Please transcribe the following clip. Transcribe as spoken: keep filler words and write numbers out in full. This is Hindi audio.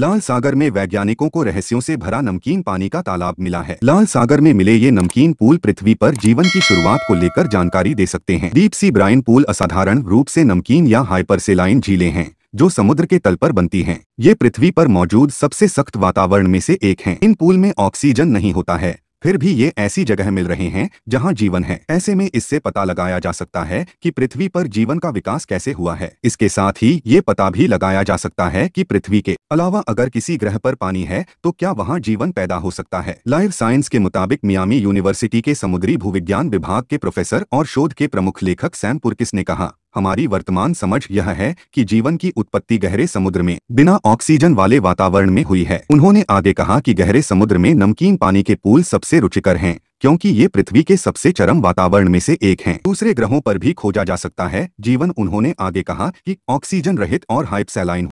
लाल सागर में वैज्ञानिकों को रहस्यों से भरा नमकीन पानी का तालाब मिला है। लाल सागर में मिले ये नमकीन पूल पृथ्वी पर जीवन की शुरुआत को लेकर जानकारी दे सकते हैं। दीप सी ब्राइन पूल असाधारण रूप से नमकीन या हाइपरसेलाइन झीलें हैं जो समुद्र के तल पर बनती हैं। ये पृथ्वी पर मौजूद सबसे सख्त वातावरण में से एक है। इन पूल में ऑक्सीजन नहीं होता है, फिर भी ये ऐसी जगह मिल रहे हैं जहां जीवन है। ऐसे में इससे पता लगाया जा सकता है कि पृथ्वी पर जीवन का विकास कैसे हुआ है। इसके साथ ही ये पता भी लगाया जा सकता है कि पृथ्वी के अलावा अगर किसी ग्रह पर पानी है तो क्या वहां जीवन पैदा हो सकता है। लाइफ साइंस के मुताबिक मियामी यूनिवर्सिटी के समुद्री भूविज्ञान विभाग के प्रोफेसर और शोध के प्रमुख लेखक सैम पुरकिस ने कहा, हमारी वर्तमान समझ यह है कि जीवन की उत्पत्ति गहरे समुद्र में बिना ऑक्सीजन वाले वातावरण में हुई है। उन्होंने आगे कहा कि गहरे समुद्र में नमकीन पानी के पूल सबसे रुचिकर हैं क्योंकि ये पृथ्वी के सबसे चरम वातावरण में से एक हैं। दूसरे ग्रहों पर भी खोजा जा सकता है जीवन। उन्होंने आगे कहा कि ऑक्सीजन रहित और हाइपरसेलाइन